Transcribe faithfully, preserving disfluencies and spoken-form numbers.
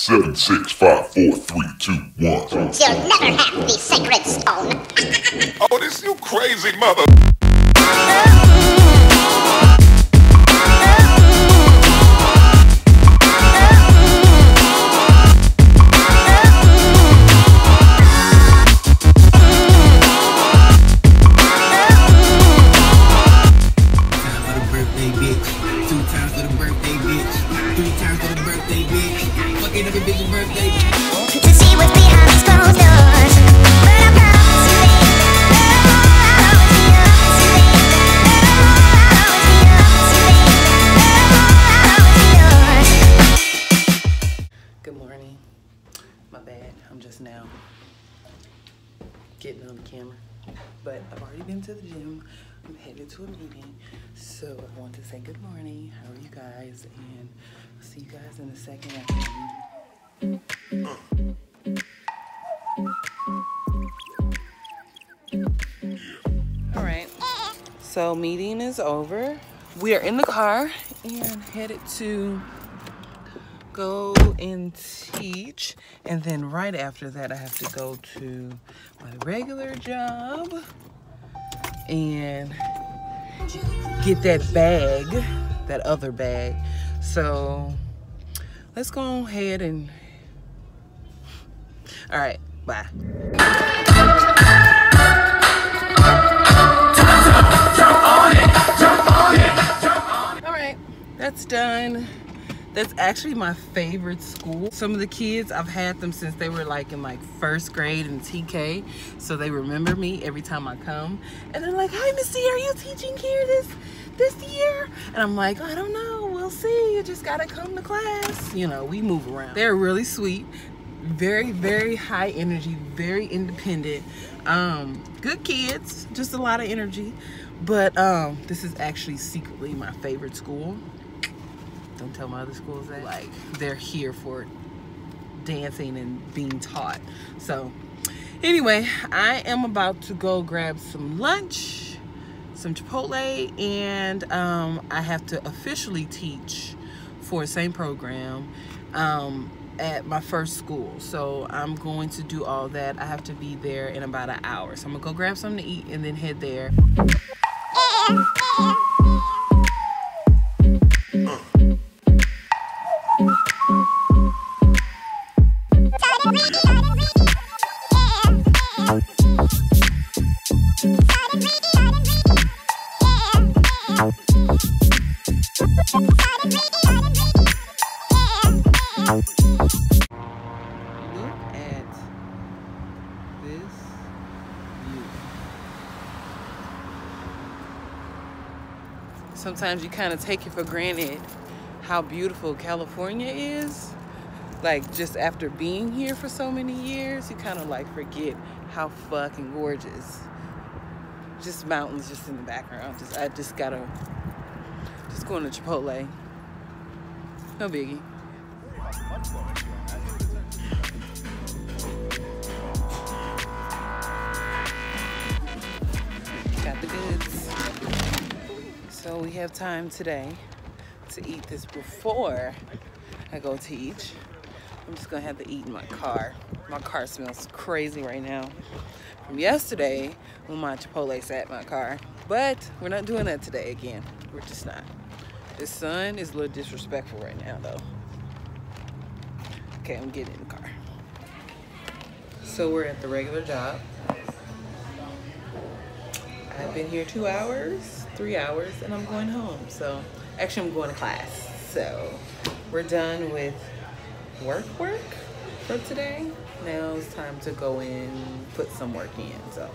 Seven, six, five, four, three, two, one. You'll never have the sacred stone. Oh, this you crazy mother. Getting on the camera, but I've already been to the gym. I'm headed to a meeting, so I want to say good morning. How are you guys? And I'll see you guys in a second after. All right, so meeting is over. We are in the car and headed to go and teach, and then right after that I have to go to my regular job and get that bag, that other bag. So let's go ahead and all right, bye. All right, that's done. That's actually my favorite school. Some of the kids, I've had them since they were like in like first grade in T K. So they remember me every time I come. And they're like, hi, Miss C, are you teaching here this this year? And I'm like, I don't know, we'll see. You just gotta come to class. You know, we move around. They're really sweet, very, very high energy, very independent. Um, good kids, just a lot of energy. But um, this is actually secretly my favorite school. Don't tell my other schools that. Like, they're here for dancing and being taught. So anyway, I am about to go grab some lunch, some Chipotle, and um, I have to officially teach for the same program um, at my first school. So I'm going to do all that. I have to be there in about an hour. So I'm gonna go grab something to eat and then head there. Sometimes you kind of take it for granted how beautiful California is. Like, just after being here for so many years, you kind of like forget how fucking gorgeous. Just mountains just in the background. Just I just gotta, just going to Chipotle. No biggie. Got the goods. So we have time today to eat this before I go teach. I'm just gonna have to eat in my car. My car smells crazy right now from yesterday when my Chipotle sat in my car. But we're not doing that today again. We're just not. This sun is a little disrespectful right now though. Okay, I'm getting in the car. So we're at the regular job. I've been here two hours, three hours, and I'm going home. So, actually I'm going to class. So, we're done with work work for today. Now it's time to go in, put some work in, so.